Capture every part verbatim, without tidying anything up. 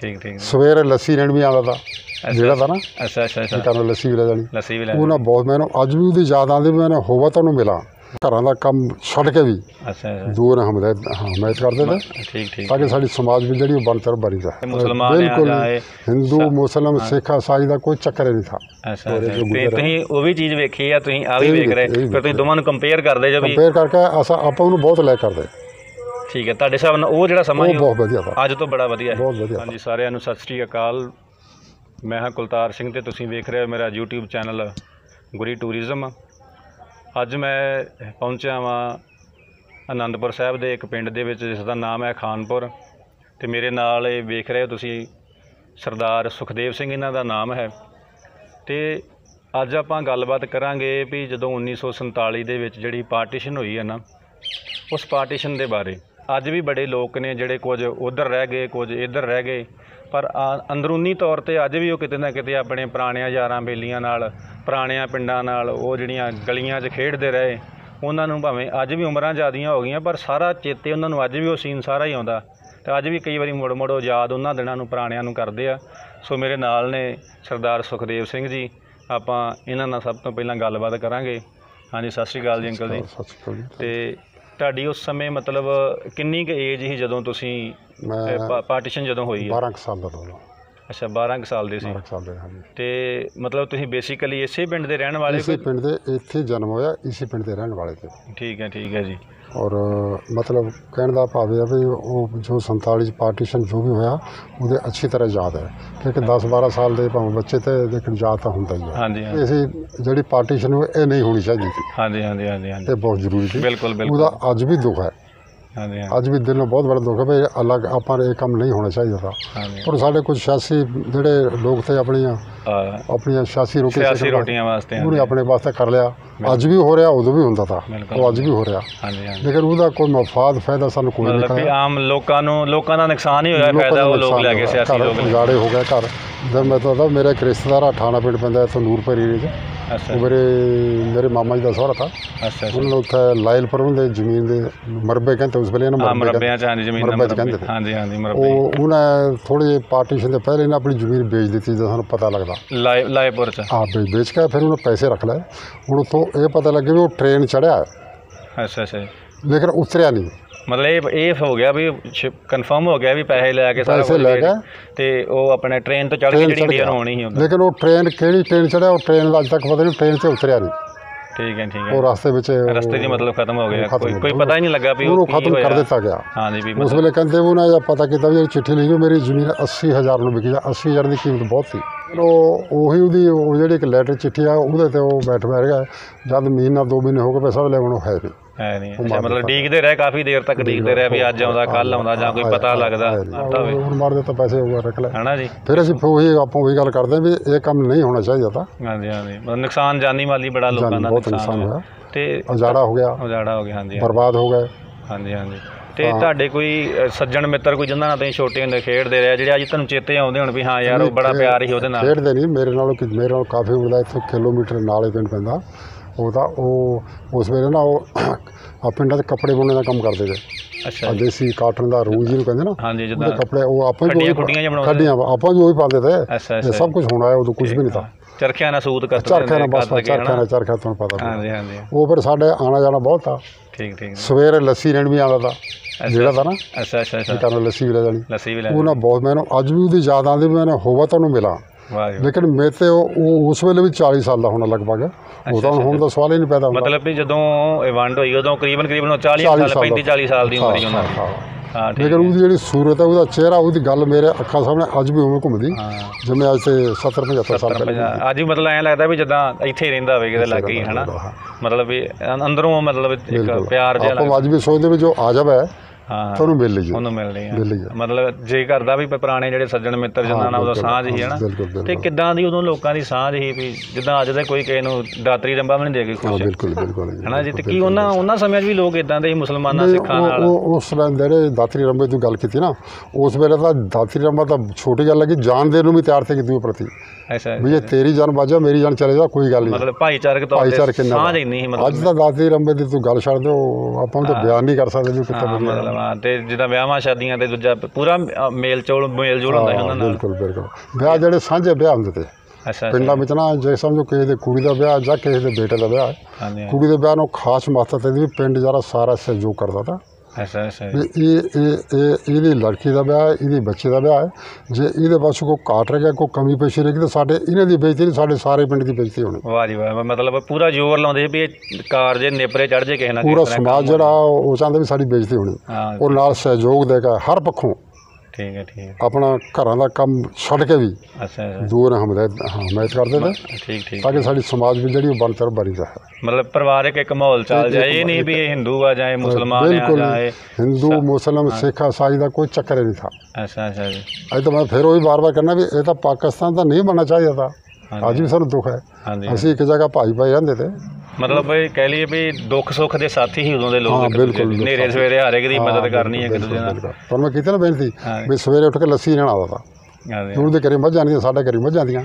ठीक ठीक। सवेरे लस्सी रेण बी आंदा था जेड़ा था ना, अच्छा अच्छा अच्छा तां लस्सी भी ले जानी, लस्सी भी ले ओना बहुत मैनू अज भी ओदी याद आंदी भी मैंने होवा तानू मिला घरां दा कम छड्ड के भी अच्छा दूर हमदर्द हमायत करदे थे ठीक ठीक ताकि साडी समाज भी जेड़ी बनतर बनी रहे। मुसलमान बिल्कुल हिंदू मुस्लिम सिख ईसाई दा कोई चक्कर नहीं था। अच्छा ते तुसीं ओ भी चीज वेखी आ, तुसीं आ भी वेख रहे फिर तुसीं दोवां नू कंपेयर करदे जो भी कंपेयर करके असां आपां नू बहुत लाइक करदे। ठीक है, ਤੁਹਾਡੇ ਹਿਸਾਬ ਨਾਲ ਉਹ ਜਿਹੜਾ ਸਮਾਂ ਬਹੁਤ ਵਧੀਆ था ਅੱਜ ਤੋਂ ਬੜਾ ਵਧੀਆ ਹੈ। ਹਾਂਜੀ ਸਾਰਿਆਂ ਨੂੰ ਸਤਿ ਸ਼੍ਰੀ ਅਕਾਲ, ਮੈਂ ਹਾਂ ਕੁਲਤਾਰ ਸਿੰਘ ਤੇ ਤੁਸੀਂ ਵੇਖ ਰਹੇ ਹੋ ਮੇਰਾ YouTube ਚੈਨਲ ਗੁਰੀ ਟੂਰਿਜ਼ਮ। ਅੱਜ ਮੈਂ ਪਹੁੰਚਿਆ ਵਾਂ ਆਨੰਦਪੁਰ ਸਾਹਿਬ ਦੇ ਇੱਕ ਪਿੰਡ ਦੇ ਵਿੱਚ ਜਿਸ ਦਾ ਨਾਮ ਹੈ ਖਾਨਪੁਰ, ਤੇ ਮੇਰੇ ਨਾਲ ਇਹ ਵੇਖ ਰਹੇ ਹੋ ਤੁਸੀਂ ਸਰਦਾਰ ਸੁਖਦੇਵ ਸਿੰਘ ਇਹਨਾਂ ਦਾ ਨਾਮ ਹੈ। ਤੇ ਅੱਜ ਆਪਾਂ ਗੱਲਬਾਤ ਕਰਾਂਗੇ ਵੀ ਜਦੋਂ उन्नीस सौ सैंतालीस ਦੇ ਵਿੱਚ ਜਿਹੜੀ ਪਾਰਟੀਸ਼ਨ ਹੋਈ ਹੈ ਨਾ ਉਸ ਪਾਰਟੀਸ਼ਨ ਦੇ ਬਾਰੇ। ਅੱਜ ਵੀ ਬੜੇ ਲੋਕ ਨੇ ਜਿਹੜੇ ਕੁਝ ਉਧਰ ਰਹਿ ਗਏ ਕੁਝ ਇੱਧਰ ਰਹਿ ਗਏ, ਪਰ ਅੰਦਰੂਨੀ ਤੌਰ ਤੇ ਅੱਜ ਵੀ ਉਹ ਕਿਤੇ ਨਾ ਕਿਤੇ ਆਪਣੇ ਪੁਰਾਣਿਆਂ ਯਾਰਾਂ ਬੇਲੀਆਂ ਨਾਲ ਪੁਰਾਣਿਆਂ ਪਿੰਡਾਂ ਨਾਲ ਉਹ ਜਿਹੜੀਆਂ ਗਲੀਆਂ 'ਚ ਖੇਡਦੇ ਰਹੇ ਉਹਨਾਂ ਨੂੰ ਭਾਵੇਂ ਅੱਜ ਵੀ ਉਮਰਾਂ ਜ਼ਿਆਦੀਆਂ ਹੋ ਗਈਆਂ ਪਰ ਸਾਰਾ ਚੇਤੇ ਉਹਨਾਂ ਨੂੰ ਅੱਜ ਵੀ ਉਹ ਸੀਨ ਸਾਰਾ ਹੀ ਆਉਂਦਾ, ਤੇ ਅੱਜ ਵੀ ਕਈ ਵਾਰੀ ਮੁੜ ਮੁੜ ਉਹ ਯਾਦ ਉਹਨਾਂ ਦਿਨਾਂ ਨੂੰ ਪੁਰਾਣਿਆਂ ਨੂੰ ਕਰਦੇ ਆ। ਸੋ ਮੇਰੇ ਨਾਲ ਨੇ ਸਰਦਾਰ ਸੁਖਦੇਵ ਸਿੰਘ ਜੀ, ਆਪਾਂ ਇਹਨਾਂ ਨਾਲ ਸਭ ਤੋਂ ਪਹਿਲਾਂ ਗੱਲਬਾਤ ਕਰਾਂਗੇ। ਹਾਂਜੀ ਸਤਿ ਸ਼੍ਰੀ ਅਕਾਲ ਜੀ ਅੰਕਲ ਜੀ। ਸਤਿ ਸ਼੍ਰੀ ਅਕਾਲ। ਤੇ ਤੁਹਾਡੀ ਉਸ ਸਮੇਂ मतलब ਕਿੰਨੀ ਕੁ ਏਜ ਸੀ ਜਦੋਂ ਤੁਸੀਂ ਪਾਰਟੀਸ਼ਨ ਜਦੋਂ ਹੋਈ? बारह ਸਾਲ ਦਾ ਹੋਣਾ। अच्छा बारह ਸਾਲ ਦੇ ਸੀ। बारह ਸਾਲ ਦੇ ਹਾਂਜੀ। ਤੇ ਮਤਲਬ ਤੁਸੀਂ ਬੇਸਿਕਲੀ ਇਸੇ ਪਿੰਡ ਦੇ ਰਹਿਣ ਵਾਲੇ? ਇਸੇ ਪਿੰਡ ਦੇ, ਇੱਥੇ ਜਨਮ ਹੋਇਆ ਇਸੇ ਪਿੰਡ ਦੇ ਰਹਿਣ ਵਾਲੇ ਤੇ। ਠੀਕ ਹੈ ਠੀਕ ਹੈ ਜੀ। ਔਰ ਮਤਲਬ ਕਹਿਣ ਦਾ ਭਾਵ ਇਹ ਹੈ ਵੀ ਉਹ ਜੋ सैंतालीस ਚ ਪਾਰਟੀਸ਼ਨ ਜੋ ਵੀ ਹੋਇਆ ਉਹਦੇ ਅੱਛੀ ਤਰ੍ਹਾਂ ਯਾਦ ਹੈ ਕਿਉਂਕਿ दस बारह ਸਾਲ ਦੇ ਭਾਵੇਂ ਬੱਚੇ ਤੇ ਲੇਕਿਨ ਯਾਦ ਤਾਂ ਹੁੰਦਾ ਹੀ ਹੈ। ਹਾਂਜੀ ਹਾਂਜੀ। ਇਸੇ ਜਿਹੜੀ ਪਾਰਟੀਸ਼ਨ ਇਹ ਨਹੀਂ ਹੋਣੀ ਚਾਹੀਦੀ ਸੀ। ਹਾਂਜੀ ਹਾਂਜੀ ਹਾਂਜੀ ਹਾਂਜੀ। ਇਹ ਬਹੁਤ ਜ਼ਰੂਰੀ ਸੀ। ਬਿਲਕੁਲ ਬਿਲਕੁਲ। ਉਹਦਾ ਅੱਜ ਵੀ ਦੁੱਖ ਹੈ। ਹਾਂਜੀ ਹਾਂਜੀ। ਅੱਜ ਵੀ ਦਿਲ ਨੂੰ ਬਹੁਤ ਬੜਾ ਦੁੱਖ ਹੈ ਵੀ ਅਲੱਗ ਆਪਾਂ ਇਹ ਕੰਮ ਨਹੀਂ ਹੋਣਾ ਚਾਹੀਦਾ ਥਾ। ਪਰ ਸਾਡੇ ਕੁਝ ਸਿਆਸੀ ਜਿਹੜੇ ਲੋਕ ਤੇ ਆਪਣੀਆਂ ਆਪਣੀਆਂ ਸਿਆਸੀ ਰੋਟੀ ਸਿਆਸੀ ਰੋਟੀਆਂ ਵਾਸਤੇ ਉਹਨੇ ਆਪਣੇ ਵਾਸਤੇ ਕਰ ਲਿਆ। ਅੱਜ ਵੀ ਹੋ ਰਿਹਾ ਉਦੋਂ ਵੀ ਹੁੰਦਾ ਥਾ, ਉਹ ਅੱਜ ਵੀ ਹੋ ਰਿਹਾ। ਹਾਂਜੀ ਹਾਂਜੀ। ਲੇਕਿਨ ਉਹਦਾ ਕੋਈ ਮਫਾਦ ਫਾਇਦਾ ਸਾਨੂੰ ਕੋਈ ਨਹੀਂ ਲੱਗਦਾ। ਆਮ ਲੋਕਾਂ ਨੂੰ ਲੋਕਾਂ ਦਾ ਨੁਕਸਾਨ ਹੀ ਹੋਇਆ, ਫਾਇਦਾ ਉਹ ਲੋਕ ਲੈ ਗਏ ਸਿਆਸੀ ਲੋਕ ਉਜਾੜੇ ਹੋ ਗਏ ਘਰ। ਜਦ ਮੈਂ ਤਾਂ ਮੇਰਾ ਇੱਕ ਰਿਸ਼ਤੇਦਾਰ ਅਠਾਣਾ ਪਿੰਡ ਪੈਂਦਾ ਇੱਥੋਂ ਨੂਰਪੁਰ ਏਰੀਏ 'ਚ, मेरे मेरे मामा जी का सौरा था। उन्होंने उत्थे लायलपुर उन्हें जमीन दे मरबे कहते उस बेले ना मरबे उन्हें थोड़ी पार्टीशन से पहले इन्हें अपनी जमीन बेच दी थी जैसा उन्हें पता लगता लायलपुर हाँ बेच बेच के फिर उन्हें पैसे रख लाए। उन्होंने तो ये पता लगे भी वो ट्रेन चढ़िया है लेकिन उतरिया नहीं, मतलब ये हो गया भी कन्फर्म हो गया भी पैसे लैके पैसे लैके ते वो अपने ट्रेन तो चढ़ के जेडी इंडिया होनी ही होंदी लेकिन वो ट्रेन केड़ी ट्रेन चढ़ा वो ट्रेन अज तक पता नहीं ट्रेन से उतरिया नहीं। ठीक है ठीक है। वो रास्ते विच रास्ते दी मतलब खत्म हो गया, कोई कोई पता ही नहीं लगा भी वो खत्म कर दिता गया। हां जी भी उस वेले कहंदे वो ना पता कीता भी चिट्ठी लिखी मेरी जमीन अस्सी हज़ार नु बिकी, अस्सी हज़ार दी कीमत बहुत थी। चलो वही उदी वो जेडी एक लैटर चिट्ठी आ उदे ते वो बैठ बैठ गया जद महीना दो महीने हो गए पैसा ले हुण है नहीं ਹੈ ਨਹੀਂ। ਅੱਛਾ ਮਤਲਬ ਡੀਕਦੇ ਰਹੇ ਕਾਫੀ ਦੇਰ ਤੱਕ, ਡੀਕਦੇ ਰਹੇ ਵੀ ਅੱਜ ਆਉਂਦਾ ਕੱਲ ਆਉਂਦਾ ਜਾਂ ਕੋਈ ਪਤਾ ਲੱਗਦਾ ਤਾਂ ਹੋਵੇ ਹੁਣ ਮਾਰ ਦਿੱਤਾ ਪੈਸੇ ਹੋਗਾ ਰੱਖ ਲੈ ਹੈ ਨਾ ਜੀ। ਫਿਰ ਅਸੀਂ ਉਹੀ ਆਪਾਂ ਉਹੀ ਗੱਲ ਕਰਦੇ ਵੀ ਇਹ ਕੰਮ ਨਹੀਂ ਹੋਣਾ ਚਾਹੀਦਾ ਤਾਂ। ਹਾਂਜੀ ਹਾਂਜੀ। ਮਤਲਬ ਨੁਕਸਾਨ ਜਾਨੀ ਮਾਲੀ ਬੜਾ ਲੋਕਾਂ ਦਾ ਨੁਕਸਾਨ ਹੋਇਆ ਤੇ ਉਜਾੜਾ ਹੋ ਗਿਆ ਉਜਾੜਾ ਹੋ ਗਿਆ ਹਾਂਜੀ ਬਰਬਾਦ ਹੋ ਗਏ। ਹਾਂਜੀ ਹਾਂਜੀ। ਤੇ ਤੁਹਾਡੇ ਕੋਈ ਸੱਜਣ ਮਿੱਤਰ ਕੋਈ ਜਿਨ੍ਹਾਂ ਨਾਲ ਤੁਸੀਂ ਛੋਟੇ ਹੁੰਦੇ ਖੇਡਦੇ ਰਹੇ ਜਿਹੜੇ ਅੱਜ ਤੁਹਾਨੂੰ ਚੇਤੇ ਆਉਂਦੇ ਹੁਣ ਵੀ ਹਾਂ ਯਾਰ ਉਹ ਬੜਾ ਪਿਆਰ ਸੀ ਉਹਦੇ ਨਾਲ ਖੇਡਦੇ? ਨਹੀਂ ਮੇਰੇ ਨਾਲ ਮੇਰੇ ਨਾਲ ਕਾਫੀ ਉਮਰ ਇੱਥੋਂ ਕਿਲੋਮੀਟਰ ਨਾਲੇ ਪਿੰਡ ਪੈਂਦਾ ਉਹਦਾ ਉਹ ਉਸ ਵੇਲੇ ਨਾ ਉਹ ਪਿੰਡਾਂ 'ਚ ਕੱਪੜੇ ਬੁਣਨ ਦਾ ਕੰਮ ਕਰਦੇ ਤੇ। ਅੱਛਾ। ਦੇਸੀ ਕਾਟਨ ਦਾ ਰੂਲ ਜਿਹਨੂੰ ਕਹਿੰਦੇ ਨਾ ਹਾਂਜੀ ਜਿੱਦਾਂ ਕੱਪੜੇ ਉਹ ਆਪਾਂ ਵੀ ਖੱਡੀਆਂ ਆਪਾਂ ਵੀ ਉਹੀ ਪਾਉਂਦੇ ਤੇ ਸਭ ਕੁਝ ਹੋਣਾ ਉਦੋਂ ਕੁਝ ਵੀ ਨਹੀਂ ਤਾਂ ਚਰਖਿਆਂ ਨਾਲ ਸੂਤ ਕਰਦੇ ਚਰਖਿਆਂ ਨਾਲ ਬਸ ਚਰਖਿਆਂ ਨਾਲ ਚਰਖਿਆਂ ਤੁਹਾਨੂੰ ਪਤਾ ਹਾਂਜੀ ਹਾਂਜੀ। ਉਹ ਫਿਰ ਸਾਡੇ ਆਣਾ ਜਾਣਾ ਬਹੁਤ ਥਾ। ਠੀਕ ਠੀਕ। ਸਵੇਰੇ ਲੱਸੀ ਰੇਣ ਵੀ ਆਉਂਦਾ ਥਾ ਜਿਹੜਾ ਥਾ ਨਾ ਅੱਛਾ ਅੱਛਾ ਅੱਛਾ ਤੁਹਾਨੂੰ ਲੱਸੀ ਵੀ ਲੈ ਜਾਣੀ ਲੱਸੀ ਵੀ ਲੈ ਉਹ ਨਾ ਬਹੁਤ ਮੈਨੂੰ ਅੱਜ ਵੀ ਉਹਦੀ ਯਾਦ ਆਉਂਦੀ ਵੀ ਮੈਂ ਹੋਵਾ ਤੁਹਾਨੂੰ ਮਿਲਾਂ लेकिन मैं तो उस वेले भी चालीस साल का होना लगभग उदा होने का सवाल ही नहीं पैदा होता मतलब भी जदों इवेंट हुई उदों करीबन करीबन पैंतीस चालीस साल दी उम्र ही होना। हां ठीक। लेकिन उसकी जेडी सूरत है उसदा चेहरा उसदी गल मेरे अखा सामने अज भी उवें घुमदी जिवें अज से सत्तर पचहत्तर साल पहले। अज भी मतलब ऐ लगदा भी जदां इत्थे ही रहिंदा होवे किते लागे ही है ना, मतलब अंदरों मतलब एक प्यार जिहा लगदा। अज भी सोचदे भी जो आजब है ਹਾਂ ਤੁਹਾਨੂੰ ਮਿਲ ਲਈ ਉਹਨੂੰ ਮਿਲਣੀ ਆ ਮਤਲਬ ਜੇ ਕਰਦਾ ਵੀ ਪੁਰਾਣੇ ਜਿਹੜੇ ਸੱਜਣ ਮਿੱਤਰ ਜਿਨ੍ਹਾਂ ਨਾਲ ਉਹਦਾ ਸਾਂਝ ਹੀ ਹੈ ਨਾ ਤੇ ਕਿੱਦਾਂ ਦੀ ਉਦੋਂ ਲੋਕਾਂ ਦੀ ਸਾਂਝ ਹੀ ਵੀ ਜਿੱਦਾਂ ਅੱਜ ਦੇ ਕੋਈ ਕਿਸੇ ਨੂੰ ਦਾਤਰੀ ਰੰਬਾ ਵੀ ਨਹੀਂ ਦੇ ਕੇ ਖੁਸ਼ ਬਿਲਕੁਲ ਬਿਲਕੁਲ ਹੈ ਨਾ ਜੀ। ਤੇ ਕੀ ਉਹਨਾਂ ਉਹਨਾਂ ਸਮੇਂ 'ਚ ਵੀ ਲੋਕ ਇਦਾਂ ਦੇ ਮੁਸਲਮਾਨਾਂ ਸਿੱਖਾਂ ਨਾਲ ਉਹ ਉਸ ਜਿਹੜੇ ਦਾਤਰੀ ਰੰਬੇ ਤੋਂ ਗੱਲ ਕੀਤੀ ਨਾ ਉਸ ਵੇਲੇ ਤਾਂ ਦਾਤਰੀ ਰੰਬਾ ਤਾਂ ਛੋਟੀ ਗੱਲ ਲੱਗੀ ਜਾਣ ਦੇਣ ਨੂੰ ਵੀ ਤਿਆਰ ਸੀ ਕਿ ਦੂਏ ਪ੍ਰਤੀ ऐसा भैया तेरी जान बाजा मेरी जान चले जा कोई गल नहीं मतलब भाईचारक तौर ते भाईचारक साझ ही नहीं मतलब अज दा गाजी रंबे दी तू गल छड़ दे ओ आपां ते बयान नहीं कर सकदे कि कितना मतलब हां ते जिदा ब्याहां शादियां ते दूजा पूरा मेल जोल मेल जोल हुंदा है उनां नाल बिल्कुल बिल्कुल ब्याह जेडे सांझे ब्याह हुंदे ते अच्छा पिंडा विच ना जे समझो किसी दे कुड़ी दा ब्याह जां किसी दे बेटे दा ब्याह कुड़ी दे ब्याह नो खास महत्व ते भी पिंड जरा सारा सहयोग करदा था ऐसा ऐसा ये ये लड़की का ब्याह है ये बच्चे का ब्याह है जे ये पास कोई काट रह गया कोई कमी पेशी रहेगी तो साढ़े इन्हें बेइज्जती नहीं साढ़े सारे पिंड की बेइज्जती होनी वाह जी वाह मतलब पूरा जोर लाते भी कार जे नेपरे चढ़ जे किसी ना पूरा समाज जरा वो चाहता भी साड़ी बेइज्जती होनी और नाल सहयोग देगा हर पक्षों ठीक है ठीक है अपना घर का काम छड़ के भी अच्छा दूर हमायत हमायत करते थे ठीक ठीक ताकि साड़ी समाज भी जी बन तरफ बनी जाए मतलब परिवारिक एक माहौल चल जाए ये नहीं भी हिंदू आ जाए मुसलमान बिल्कुल हिंदू मुस्लिम सिख ईसाई का कोई चक्कर नहीं था अच्छा अच्छा जी अभी तो मैं फिर वही बार बार कहना भी ये तो पाकिस्तान का नहीं बनना चाहिए था अज भी सानू दुख है असं एक जगह भाई भाई रहते थे मतलब भाई कह लीए भी दुख सुख के साथी ही उदों दे लोग बिल्कुल नेरे सवेरे हर एक दी मदद करनी है किसी ने पर मैं कीती ना बेनती भी सवेरे उठ के लस्सी लेना आता था उन्होंने करीब मझ जाती साढ़े करीब मझ जाती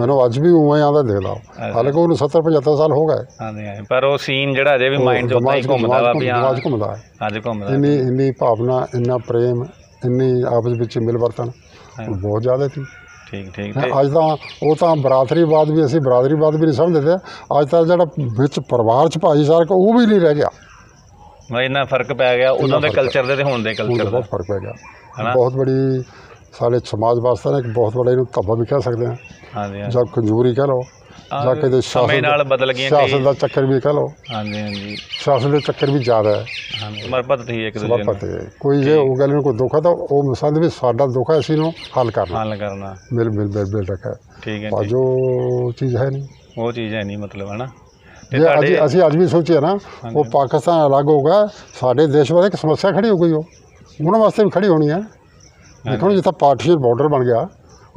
मैंने अज भी उवें आता देख लो हालांकि उन्होंने सत्तर पचहत्तर साल हो गए पर वो सीन जो अजे भी माइंड घूमता है इन्नी इन्नी भावना इन्ना प्रेम इन्नी आपस विच मिलवर्तन बहुत ज़्यादा थी ठीक ठीक अज तो वह तो बरादरीवाद भी असं बरादरीवाद भी नहीं समझते थे अज तक जो बिच परिवार च भाईचारक वह भी नहीं रह गया मैं इन्ना फर्क पै गया उदों दे कल्चर दे ते हुण दे कल्चर बहुत फर्क पै गया बहुत बड़ी साढ़े समाज वास्ते ना एक बहुत बड़ा इन्हूं धब्बा भी कह सकते हैं जब कंजूरी कह लो जाके शासन बदल गए शासन का चक्कर भी कह लो हाँ जी हाँ जी शासन के चक्कर भी ज़्यादा है कोई जो गल को दुख है तो वो मसंद भी साडा दुख है इसी हल करना हल करना मिल मिल मिल मिल रखा है ठीक है जो चीज़ है नहीं वो चीज़ है नहीं मतलब है ना जे अज असी अज भी सोचिए ना वो पाकिस्तान अलग हो गया साढ़े देश वाले एक समस्या खड़ी हो गई हो उन्होंने वास्ते भी खड़ी होनी है देखो ना जितना पार्टीशन बॉर्डर बन गया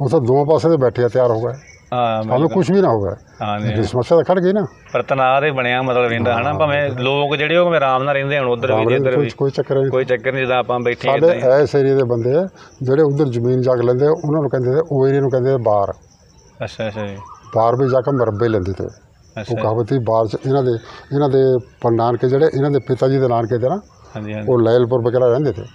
उस दोवें पासे तो बैठे तैयार हो गए हाल कुछ भी ना होगा समस्या तो खड़ गई ना पर तनाव ही बनया मतलब रहा है ना भावें लोग जोड़े हो आराम ना रेंदे उधर भी इधर भी कोई चक्कर नहीं कोई चक्कर नहीं जब आप बैठे साढ़े इस एरिए के बंदे जोड़े उधर जमीन जाग लेंदे उन्होंने कहते थे वो एरिए कहते थे बार अच्छा अच्छा जी बार भी जाकर मुरब्बे लेंदे थे वो कहावत बार इन्होंने इन्होंने नानके जोड़े इन्होंने पिता जी के नानके थे ना वो लैलपुर वगैरह रहते थे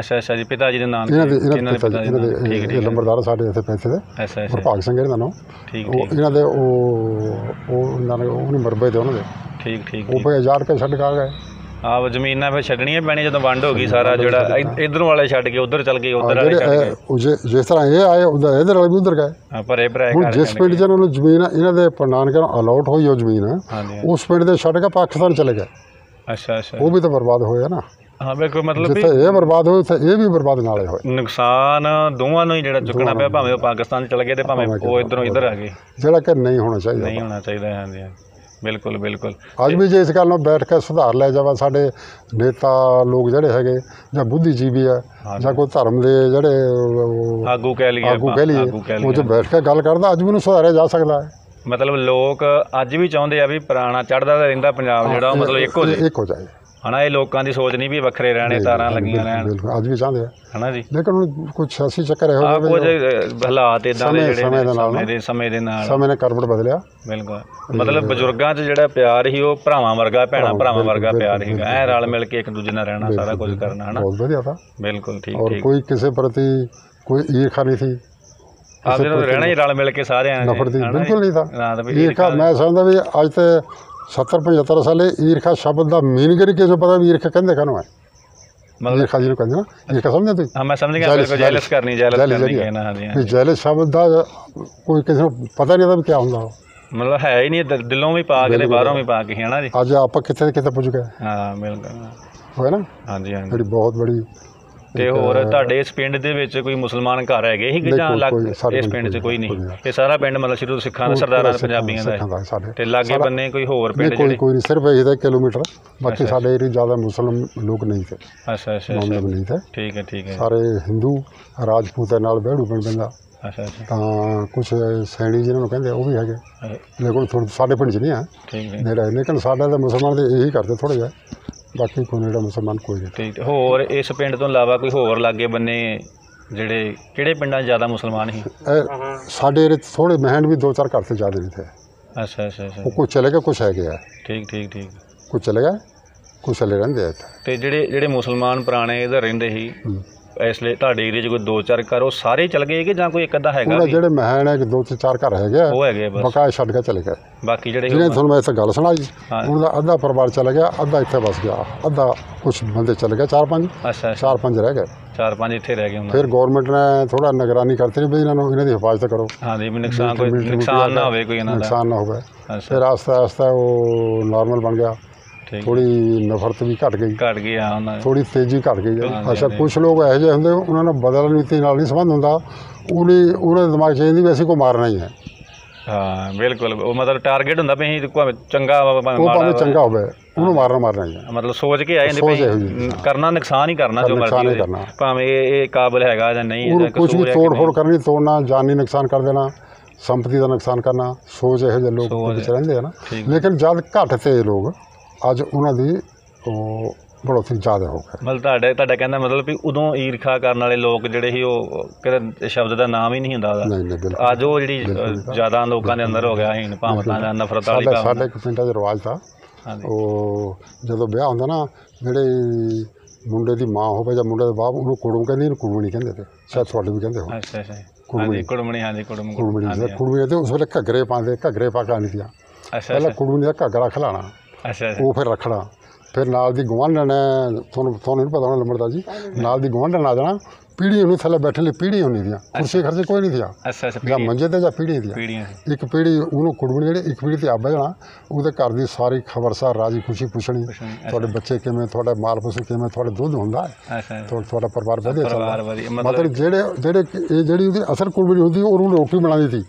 अच्छा अच्छा जी पिता जी दे नाम इन्हां दे पिता जी दे नंबरदार साडे इत्थे पैसे दे अच्छा अच्छा भाग सिंह इहदा नाम ठीक ठीक इहनां दे ओ ओ उन्हां दे मरबे दे उन्हां दे ठीक ठीक ओ हज़ार रुपए छड्ड गए आप जमीनां पे छड्डणीआं पैणीआं जदों वंड हो गई सारा जिहड़ा इधरों वाले छड्ड के उधर चल गए उधर वाले छड्ड गए जिस तरह ये आए उधर इधर वाले भी उधर गए पर एह भराए कर जिस पिंड जिन्हां नूं जमीन इहनां दे प्रणान कर अलॉट होई ओ जमीन उस पिंड दे छड्ड के पाकिस्तान चले गए अच्छा अच्छा वो भी तो बर्बाद होया ना हाँ बिल्कुल मतलब ये बर्बाद हो ये भी बर्बाद नाले हो नुकसान दोवां नूं ही जिहड़ा चुकना पिया भावें पाकिस्तान चले गए तो भावें वो इधरों इधर आ गए जिहड़ा कि नहीं होना चाहिए नहीं होना चाहिए हाँ जी बिल्कुल बिल्कुल अज भी जो इस गल नूं बैठ के सुधार लिया जाए साढ़े नेता लोग जिहड़े हैगे जां बुद्धिजीवी है जां कोई धर्म दे जिहड़े आगू कह लीए आगू कह लीए वो जो बैठ के गल करदा अज भी नूं सुधारिया जा सकदा है मतलब लोग अज भी चाहते हैं भी पुराना चढ़ता तो रहा पंजाब जो मतलब एक हो जाए एक हो जाए है ना ये लोगों की सोच नहीं भी बखरे रहने तारा लगिया रहने अज भी चाहते हैं है ना जी लेकिन हम कुछ सियासी चक्कर है कुछ हालात इदा दे समय के नाल समय ने करवट बदलिया बिल्कुल मतलब बजुर्गों च जिहड़ा प्यार ही वो भरावां वर्गा भैणां भरावां वर्गा प्यार ही ऐ रल मिल के एक दूजे नाल रहना सारा कुछ करना है ना बहुत वधिया था बिल्कुल ठीक और कोई किसी प्रति कोई ईर्खा नहीं थी आप जो रहना ही रल मिल के सारे नफरत बिल्कुल नहीं था ईर्खा मैं समझता भी अज तो सत्तर पचहत्तर साल ईर्खा शब्द का मीनिंग ही किसी पता भी ईर्खा कहते कहना है मतलब ईर्खा जी कहते ना ईर्खा समझते तुम हाँ मैं समझ गया जेलस करनी जेलस करनी कहना हाँ जी हाँ जेलस शब्द का कोई किसी को पता नहीं था भी क्या होंगे मतलब है ही नहीं दिलों भी पा के बाहरों भी पा के है ना जी अज आप कितने कितने पुज गए हाँ बिल्कुल है ना हाँ जी हाँ बड़ी बहुत बड़ी ਤੇ ਹੋਰ ਤੁਹਾਡੇ ਇਸ ਪਿੰਡ ਦੇ ਵਿੱਚ ਕੋਈ ਮੁਸਲਮਾਨ ਘਰ ਹੈਗੇ ਸੀ ਕਿ ਜਾਂ ਲੱਗ ਇਸ ਪਿੰਡ 'ਚ ਕੋਈ ਨਹੀਂ ਇਹ ਸਾਰਾ ਪਿੰਡ ਮਤਲਬ ਸ਼ੁਰੂ ਸਿੱਖਾਂ ਦਾ ਸਰਦਾਰਾਂ ਦਾ ਪੰਜਾਬੀਆਂ ਦਾ ਤੇ ਲਾਗੇ ਬੰਨੇ ਕੋਈ ਹੋਰ ਪਿੰਡ ਜਿਹੜੇ ਕੋਈ ਨਹੀਂ ਸਿਰਫ ਇਹਦਾ ਕਿਲੋਮੀਟਰ ਬਾਕੀ ਸਾਡੇ ਇਹ ਜ਼ਿਆਦਾ ਮੁਸਲਮ ਲੋਕ ਨਹੀਂ ਥੇ ਅੱਛਾ ਅੱਛਾ ਮੁਸਲਮ ਨਹੀਂ ਥੇ ਠੀਕ ਹੈ ਠੀਕ ਹੈ ਸਾਰੇ ਹਿੰਦੂ ਰਾਜਪੂਤਾਂ ਨਾਲ ਬਹਿੜੂ ਪਿੰਡ ਬੰਦਾ ਅੱਛਾ ਅੱਛਾ ਤਾਂ ਕੁਝ ਸੈਣੀ ਜਿਹਨਾਂ ਨੂੰ ਕਹਿੰਦੇ ਉਹ ਵੀ ਹੈਗੇ ਲੇਕਿਨ ਥੋੜਾ ਸਾਡੇ ਪਿੰਡ 'ਚ ਨਹੀਂ ਆ ਜਿਹੜਾ ਲੇਕਿਨ ਸਾਡਾ ਤਾਂ ਮੁਸਲਮਾਨ ਦੇ ਇਹੀ ਕਰਦੇ ਥੋੜਾ ਜਿਹਾ बाकी कोई मुसलमान कोई नहीं ठीक होर इस पिंड तो इलावा कोई होर लागे बन्ने जेडे केड़े पिंडा ज्यादा मुसलमान ही साडे थोड़े महन भी दो चार घर से ज्यादा नहीं थे। अच्छा अच्छा अच्छा, कुछ चले गए कुछ है गया। ठीक ठीक ठीक, कुछ चले गए कुछ चले रहंदे ते जेडे जेडे मुसलमान पुराने इधर रहंदे ही इसलिए ਤੁਹਾਡੇ ਏਰੀਆ 'ਚ ਕੋਈ ਦੋ ਚਾਰ ਘਰ ਉਹ ਸਾਰੇ ਚਲ ਗਏ ਕਿ ਜਾਂ ਕੋਈ ਇੱਕ ਅੱਧਾ ਹੈਗਾ ਜਿਹੜੇ ਮਹਿਣ ਹੈ ਕਿ ਦੋ ਤੇ ਚਾਰ ਘਰ ਹੈਗੇ ਉਹ ਹੈਗੇ ਬਸ ਬਕਾਇਆ ਛੱਡ ਕੇ ਚਲੇ ਗਏ ਬਾਕੀ ਜਿਹੜੇ ਜਿਹਨੇ ਤੁਹਾਨੂੰ ਮੈਂ ਇਸ ਗੱਲ ਸੁਣਾਈ ਉਹਦਾ ਅੱਧਾ ਪਰਿਵਾਰ ਚਲਾ ਗਿਆ ਅੱਧਾ ਇੱਥੇ ਵਸ ਗਿਆ ਅੱਧਾ ਕੁਝ ਬੰਦੇ ਚਲੇ ਗਏ ਚਾਰ ਪੰਜ ਚਾਰ ਪੰਜ ਰਹਿ ਗਏ ਚਾਰ ਪੰਜ ਇੱਥੇ ਰਹਿ ਗਏ ਉਹਨਾਂ ਫਿਰ ਗਵਰਨਮੈਂਟ ਨੇ ਥੋੜਾ ਨਿਗਰਾਨੀ ਕਰਤੀ ਨੇ ਵੀ ਇਹਨਾਂ ਨੂੰ ਇਹਨਾਂ ਦੀ ਹਿਫਾਜ਼ਤ ਕਰੋ ਹਾਂ ਜੀ ਵੀ ਨੁਕਸਾਨ ਕੋਈ ਨੁਕਸਾਨ ਨਾ ਹੋਵੇ ਕੋਈ ਇਹਨਾਂ ਦਾ ਨੁਕਸਾਨ ਨਾ ਹੋਵੇ ਫਿਰ ਆਸਤਾ ਆਸਤਾ ਉਹ ਨਾਰਮਲ ਬਣ ਗਿਆ। थोड़ी नफरत भी घट गई घट गई हाँ थोड़ी तेजी घट गई है। अच्छा कुछ लोग यह होंगे उन्होंने बदल नीति नहीं संबंध होंगे उन्हें उन्होंने दिमाग चाहिए भी असं को मारना ही है। हाँ बिल्कुल मतलब टारगेट होंगे भाई चंगा भावे चंगा हो ਉਹਨੂੰ ਮਾਰਨਾ ਮਾਰਨਾ ਹੀ ਹੈ ਮਤਲਬ ਸੋਚ ਕੇ ਆਏ ਨੇ ਕਰਨਾ ਨੁਕਸਾਨ ਹੀ ਕਰਨਾ ਜੋ ਮਰਜ਼ੀ ਭਾਵੇਂ ਇਹ ਕਾਬਿਲ ਹੈਗਾ ਜਾਂ ਨਹੀਂ ਹੈ ਕੁਝ ਵੀ ਤੋੜ ਫੋੜ ਕਰਨੀ ਤੋੜਨਾ ਜਾਨੀ ਨੁਕਸਾਨ ਕਰ ਦੇਣਾ ਸੰਪਤੀ ਦਾ ਨੁਕਸਾਨ ਕਰਨਾ ਸੋਚ ਇਹੋ ਜਿਹੇ ਲੋਕ ਵਿੱਚ ਰਹਿੰਦੇ ਆ ਨਾ ਲੇਕਿਨ ਜਦ ਘੱਟ ਤੇ ਲੋਕ ਅੱਜ ਉਹਨਾਂ ਦੀ ਉਹ बढ़ोतरी ज़्यादा हो गई मतलब कहना मतलब भी उदों ईरखा करने वाले लोग जोड़े ही वो शब्द का नाम ही नहीं होंगे अज वो जी ज़्यादा लोगों के अंदर हो गया हीन भावना नफरत साढ़े एक पिंड रिवाज था वो जो ब्याह होंगे ना जोड़े मुंडे की माँ हो मुंडे के बाप उन्होंने कुड़म कहते कुड़मनी कहते शायद थोड़े भी कहते कुड़मनी हाँ जी कुड़म कुड़मनी कुड़मनी उस वे घग्गरे पाते घग्गरे पा के आनी थी पहले कुड़मनी का घग्गरा खिलाना वो फिर रखना फिर नाल दी गुआंढन ने थोनू थोनू नहीं पता होना लम्बड़दा जी नाल दी गुआंढन आ जाना पीढ़ी उन्हें थले बैठने लिए पीढ़ी होनी थी कुर्सी खर्चे कोई नहीं थी या मंजे ते या पीढ़ी थी एक पीढ़ी उन्होंने कुड़मनी जेहड़े एक पीढ़ी ते आप जाना उहदे घर दी सारी खबरसार राजी खुशी पुछनी थोड़े बच्चे किवें थोड़ा माल पुछे किवें थोड़ा दुद्ध होंदा है थोड़ा परिवार वधिया चलदा मतलब जेहड़े जेहड़े ये जेहड़ी उहदी असल कुड़मनी होंदी और उन्होंने रोटी बनांदी थी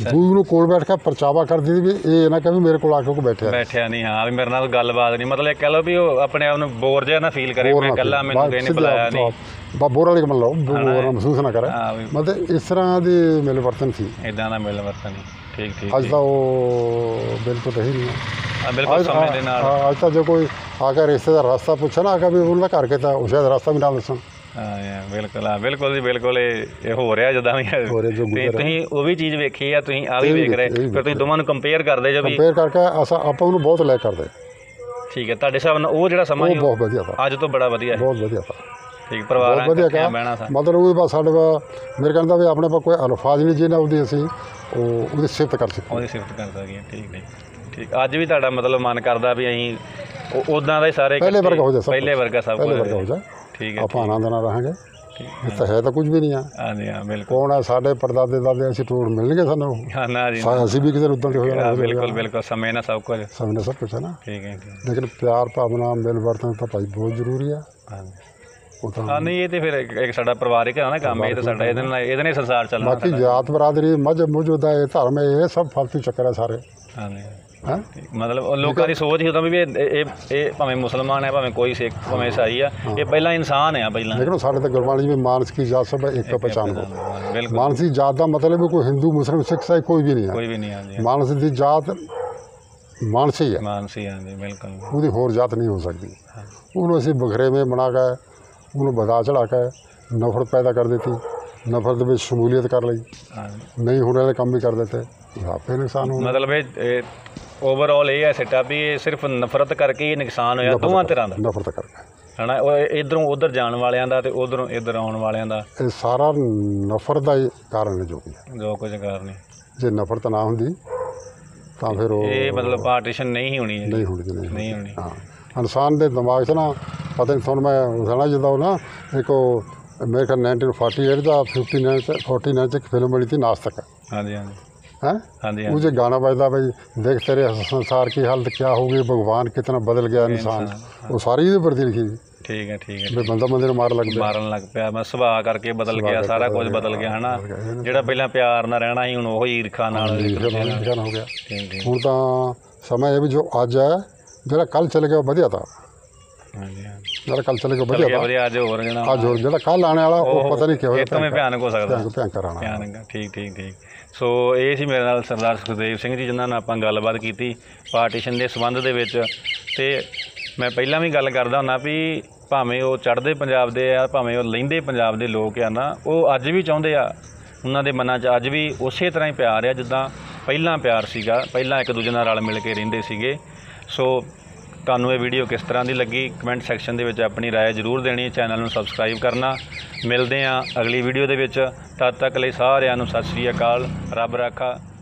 दूर कोल बैठ के परचावा करती थी भी ये ना कभी मेरे को आके को बैठे बैठे नहीं हाँ भी मेरे नाल गलबात नहीं मतलब कह लो भी वो अपने आप में बोर जिहा ना फील करे मैं कल्ला मैनूं कोई नहीं बुलाया नहीं बा बोर वाले मन लो बोर महसूस ना करे मतलब इस तरह दी मिलवर्तन थी इदां दा मिलवर्तन ठीक ठीक अज तां वो बिल्कुल रही नहीं है बिल्कुल समय दे नाल अज तां जो कोई आके रिश्तेदार रास्ता पुछे ना आके भी उन्हां घर के तां उस रास्ता भी ना दसन हाँ बिल्कुल हाँ बिल्कुल जी बिल्कुल ये हो रहा जिदा भी तुम वो भी चीज़ वेखी है तुम आ भी वेख रहे फिर तुम दोनों कंपेयर करते जो कंपेयर करके अस आप बहुत लैक करते ठीक है तो हिसाब नाल वो जो समा बहुत वधिया था अज तो बड़ा वधिया बहुत वधिया था ठीक परिवार बहना था मतलब साढ़े मेरे कहने का भी अपने पास कोई अल्फाज नहीं जिन्हें उसकी असीं सिफत कर सकते सिफत कर सकते ठीक ठीक ठीक अज भी तुहाडा मतलब मन करता भी असीं उदां दे सारे पहले वर्गा हो जाए पहले वर्गा सब पहले वर्गा हो जाए ठीक है आप आनंद ना रहेंगे तो है तो कुछ भी नहीं है कौन है साढ़े परदादे दादे ऐसी टूर मिलेंगे सानू असी भी किसी उद्दन हो बिल्कुल बिल्कुल समय ना सब कुछ समय ना सब कुछ है ना ठीक है लेकिन प्यार भावना मिलवर्तन तो भाई बहुत जरूरी है हाँ नहीं ये तो फिर एक साढ़ा परिवारिक है ना काम ये तो साढ़ा ये नहीं संसार चलना बाकी जात बरादरी मजहब मजहब है धर्म ये सब फालतू चक्कर है सारे हाँ हाँ? मतलब लोगों की सोच ही भी भावें मुसलमान है भावें कोई सिख भावें ईसाई है ये पहला इंसान है पहला लेकिन साढ़े तो गुरबाणी में मानस की जात सब एक पहचान को मानस की जात का मतलब है कोई हिंदू मुस्लिम सिख ईसाई कोई भी नहीं है कोई भी नहीं है मानस की जात मानस ही है मानस ही है बिल्कुल उसकी होर जात नहीं हो सकती उन्होंने असी बखरे में बना के उन्होंने बदा चढ़ा के नफरत पैदा कर देती नफरत में शमूलियत कर ली नहीं होने वाले काम भी कर देते आपके नुकसान हो मतलब ओवरऑल ये है सेटअप भी सिर्फ नफरत करके ही नुकसान होया दोवां तरह दा नफरत करके है ना इधरों उधर जाण वालियां दा ते उधरों इधर आउण वालियां दा ये सारा नफरत दा कारण है जो भी जो कुछ कारण है जे नफरत ना हुंदी तां फिर ये मतलब पार्टीशन नहीं होनी नहीं होनी नहीं होनी हां इंसान दे दिमाग च ना पता नहीं थोड़ा मैं सना जदा ना एक मेरे ख्याल नाइनटीन फोर्टी एट का फिफ्टी नाइन फोर्टी नाइन एक फिल्म बनी थी नाच तक हाँ जी हाँ जी है हाँ जी मुझे गाना बजता भाई देख तेरे संसार की हालत क्या होगी भगवान कितना बदल गया इंसान वो सारी ये प्रति लिखी ठीक है ठीक है बंदा बंदे मार लग गया मारन लग पाया मैं सुभाव करके बदल गया सारा कुछ बदल गया है ना जो पहला प्यार ना रहना ही हूँ वही ईर्खा ना हो गया हूँ तो समय भी जो अज है जो कल चले गया वधिया था ਜਿਹੜਾ ਕੱਲ ਚਲੇ ਗਿਆ ਵਧੀਆ ਅੱਜ ਹੋਰ ਜਣਾ ਅੱਜ ਹੋਰ ਜਿਹੜਾ ਕੱਲ ਆਣੇ ਵਾਲਾ ਉਹ ਪਤਾ ਨਹੀਂ ਕਿਹੋ ਜਿਹਾ ਇਤੋਂ ਮੈਂ ਭਿਆਨਕ ਹੋ ਸਕਦਾ ਭਿਆਨਕ ਆਣਾ ਭਿਆਨਕ ਠੀਕ ਠੀਕ ਠੀਕ ਸੋ ਇਹ ਸੀ ਮੇਰੇ ਨਾਲ ਸਰਦਾਰ ਸੁਖਦੇਵ ਸਿੰਘ ਜੀ ਜਿਨ੍ਹਾਂ ਨਾਲ ਆਪਾਂ ਗੱਲਬਾਤ ਕੀਤੀ ਪਾਰਟੀਸ਼ਨ ਦੇ ਸੰਬੰਧ ਦੇ ਵਿੱਚ ਤੇ मैं पहला भी गल करता हूँ भी भावें वो चढ़ते पंजाब दे आ भावें वो लहिंदे पंजाब दे लोग आ ना वो अज भी चाहते आ उन्हां दे मनां च अज भी उस तरह ही प्यार आ जिद्दां पहला प्यार सीगा, पहला एक दूजे नाल रल मिल के रहिंदे सीगे। सो तुहानूं ये वीडियो किस तरह की लगी कमेंट सैक्शन दे विच अपनी राय जरूर देनी, चैनल नूं सबसक्राइब करना। मिलदे आं अगली वीडियो दे विच, तद तक लई सारिआं नूं सत श्री अकाल, रब राखा।